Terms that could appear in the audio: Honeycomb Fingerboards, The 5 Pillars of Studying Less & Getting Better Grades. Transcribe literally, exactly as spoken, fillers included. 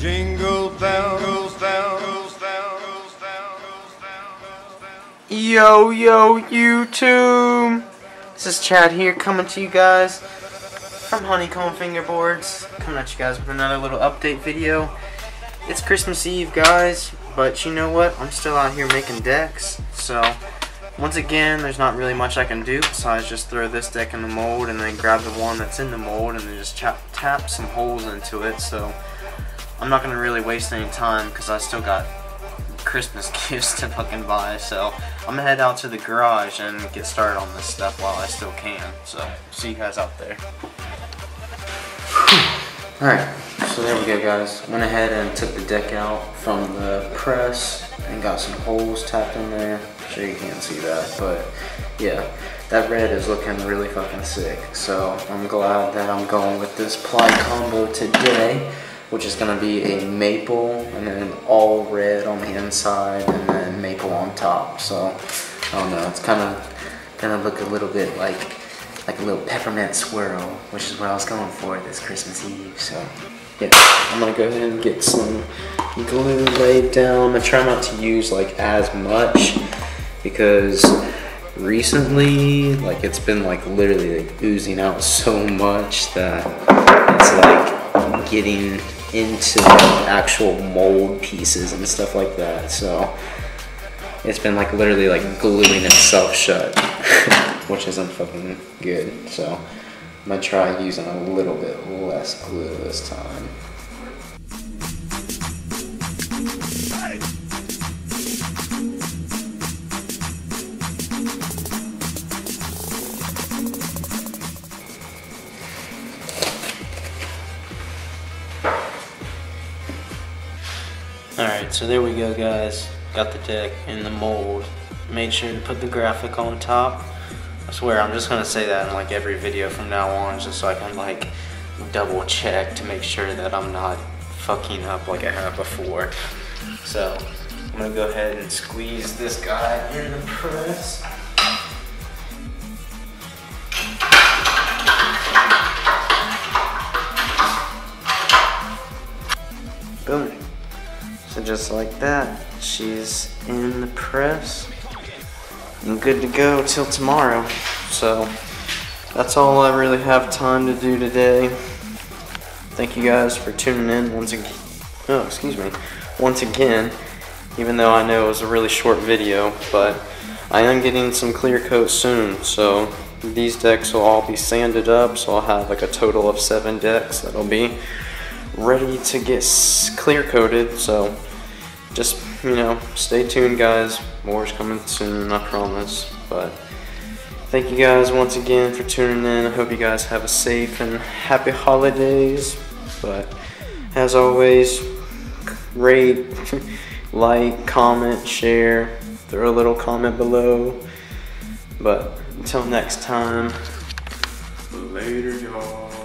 Jingle bells, bells, bells, bells. Yo, yo, YouTube. This is Chad here, coming to you guys from Honeycomb Fingerboards. Coming at you guys with another little update video. It's Christmas Eve, guys, but you know what? I'm still out here making decks, so once again, there's not really much I can do besides just throw this deck in the mold and then grab the one that's in the mold and then just tap, tap some holes into it. So I'm not going to really waste any time because I still got Christmas gifts to fucking buy. So I'm going to head out to the garage and get started on this stuff while I still can. So see you guys out there. Alright, so there we go, guys. Went ahead and took the deck out from the press and got some holes tapped in there. Sure you can't see that, but yeah, that red is looking really fucking sick. So I'm glad that I'm going with this ply combo today, which is gonna be a maple and then all red on the inside and then maple on top. So I don't know, it's kind of gonna look a little bit like like a little peppermint swirl, which is what I was going for this Christmas Eve. So yeah, I'm gonna go ahead and get some glue laid down. I'm gonna try not to use like as much, because recently, like, it's been like literally like oozing out so much that it's like getting into the actual mold pieces and stuff like that. So it's been like literally like gluing itself shut, which isn't fucking good. So I'm gonna try using a little bit less glue this time. Alright, so there we go, guys. Got the deck in the mold. Made sure to put the graphic on top. I swear, I'm just gonna say that in like every video from now on, just so I can like double check to make sure that I'm not fucking up like I have before. So I'm gonna go ahead and squeeze this guy in the press. Boom. So just like that, she's in the press and good to go till tomorrow. So that's all I really have time to do today. Thank you guys for tuning in once again. Oh, excuse me. Once again, even though I know it was a really short video, but I am getting some clear coat soon. So these decks will all be sanded up. So I'll have like a total of seven decks that'll be ready to get clear coated. So just, you know, stay tuned, guys. More's coming soon, I promise. But thank you guys once again for tuning in. I hope you guys have a safe and happy holidays. But as always, rate, like, comment, share, throw a little comment below. But until next time, later, y'all.